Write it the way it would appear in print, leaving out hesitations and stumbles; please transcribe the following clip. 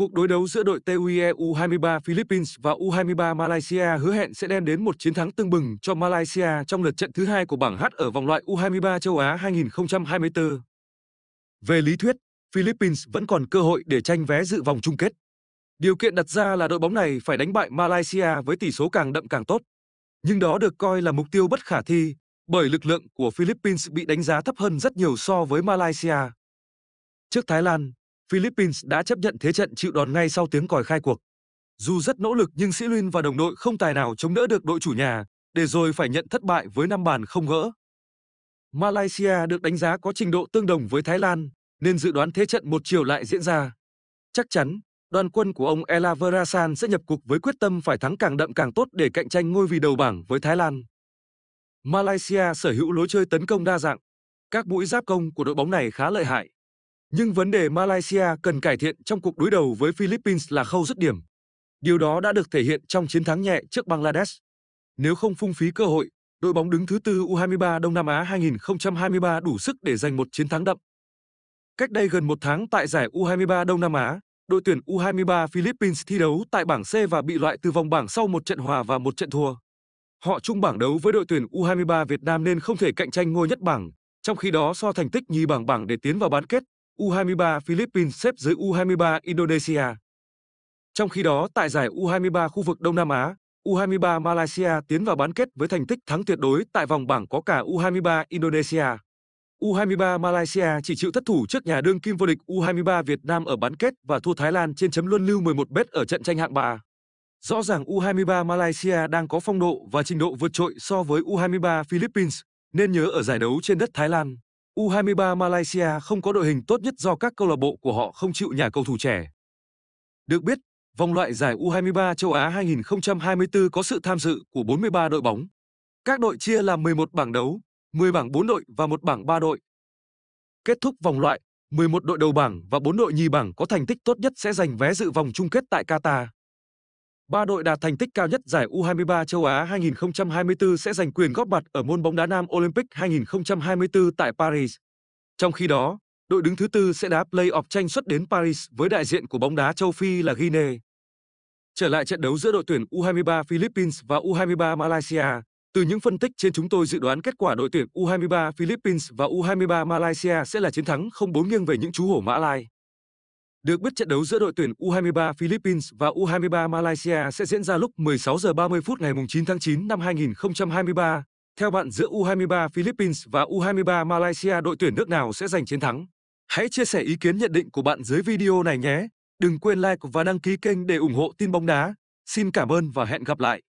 Cuộc đối đấu giữa đội TUIE U23 Philippines và U23 Malaysia hứa hẹn sẽ đem đến một chiến thắng tưng bừng cho Malaysia trong lượt trận thứ hai của bảng H ở vòng loại U23 châu Á 2024. Về lý thuyết, Philippines vẫn còn cơ hội để tranh vé dự vòng chung kết. Điều kiện đặt ra là đội bóng này phải đánh bại Malaysia với tỷ số càng đậm càng tốt. Nhưng đó được coi là mục tiêu bất khả thi, bởi lực lượng của Philippines bị đánh giá thấp hơn rất nhiều so với Malaysia. Trước Thái Lan, Philippines đã chấp nhận thế trận chịu đòn ngay sau tiếng còi khai cuộc. Dù rất nỗ lực nhưng Sĩ Luyên và đồng đội không tài nào chống đỡ được đội chủ nhà, để rồi phải nhận thất bại với 5 bàn không gỡ. Malaysia được đánh giá có trình độ tương đồng với Thái Lan, nên dự đoán thế trận một chiều lại diễn ra. Chắc chắn, đoàn quân của ông Elavarasan sẽ nhập cuộc với quyết tâm phải thắng càng đậm càng tốt để cạnh tranh ngôi vị đầu bảng với Thái Lan. Malaysia sở hữu lối chơi tấn công đa dạng. Các mũi giáp công của đội bóng này khá lợi hại. Nhưng vấn đề Malaysia cần cải thiện trong cuộc đối đầu với Philippines là khâu dứt điểm. Điều đó đã được thể hiện trong chiến thắng nhẹ trước Bangladesh. Nếu không phung phí cơ hội, đội bóng đứng thứ tư U23 Đông Nam Á 2023 đủ sức để giành một chiến thắng đậm. Cách đây gần một tháng tại giải U23 Đông Nam Á, đội tuyển U23 Philippines thi đấu tại bảng C và bị loại từ vòng bảng sau một trận hòa và một trận thua. Họ chung bảng đấu với đội tuyển U23 Việt Nam nên không thể cạnh tranh ngôi nhất bảng, trong khi đó so thành tích nhì bảng để tiến vào bán kết. U23 Philippines xếp dưới U23 Indonesia. Trong khi đó, tại giải U23 khu vực Đông Nam Á, U23 Malaysia tiến vào bán kết với thành tích thắng tuyệt đối tại vòng bảng có cả U23 Indonesia. U23 Malaysia chỉ chịu thất thủ trước nhà đương kim vô địch U23 Việt Nam ở bán kết và thua Thái Lan trên chấm luân lưu 11m ở trận tranh hạng ba. Rõ ràng U23 Malaysia đang có phong độ và trình độ vượt trội so với U23 Philippines, nên nhớ ở giải đấu trên đất Thái Lan, U23 Malaysia không có đội hình tốt nhất do các câu lạc bộ của họ không chịu nhả cầu thủ trẻ. Được biết, vòng loại giải U23 châu Á 2024 có sự tham dự của 43 đội bóng. Các đội chia làm 11 bảng đấu, 10 bảng 4 đội và 1 bảng 3 đội. Kết thúc vòng loại, 11 đội đầu bảng và 4 đội nhì bảng có thành tích tốt nhất sẽ giành vé dự vòng chung kết tại Qatar. 3 đội đạt thành tích cao nhất giải U23 châu Á 2024 sẽ giành quyền góp mặt ở môn bóng đá nam Olympic 2024 tại Paris. Trong khi đó, đội đứng thứ tư sẽ đá play-off tranh suất đến Paris với đại diện của bóng đá châu Phi là Guinea. Trở lại trận đấu giữa đội tuyển U23 Philippines và U23 Malaysia, từ những phân tích trên chúng tôi dự đoán kết quả đội tuyển U23 Philippines và U23 Malaysia sẽ là chiến thắng 0-4 nghiêng về những chú hổ Mã Lai. Được biết trận đấu giữa đội tuyển U23 Philippines và U23 Malaysia sẽ diễn ra lúc 16h30 phút ngày 9 tháng 9 năm 2023. Theo bạn, giữa U23 Philippines và U23 Malaysia, đội tuyển nước nào sẽ giành chiến thắng? Hãy chia sẻ ý kiến nhận định của bạn dưới video này nhé. Đừng quên like và đăng ký kênh để ủng hộ tin bóng đá. Xin cảm ơn và hẹn gặp lại.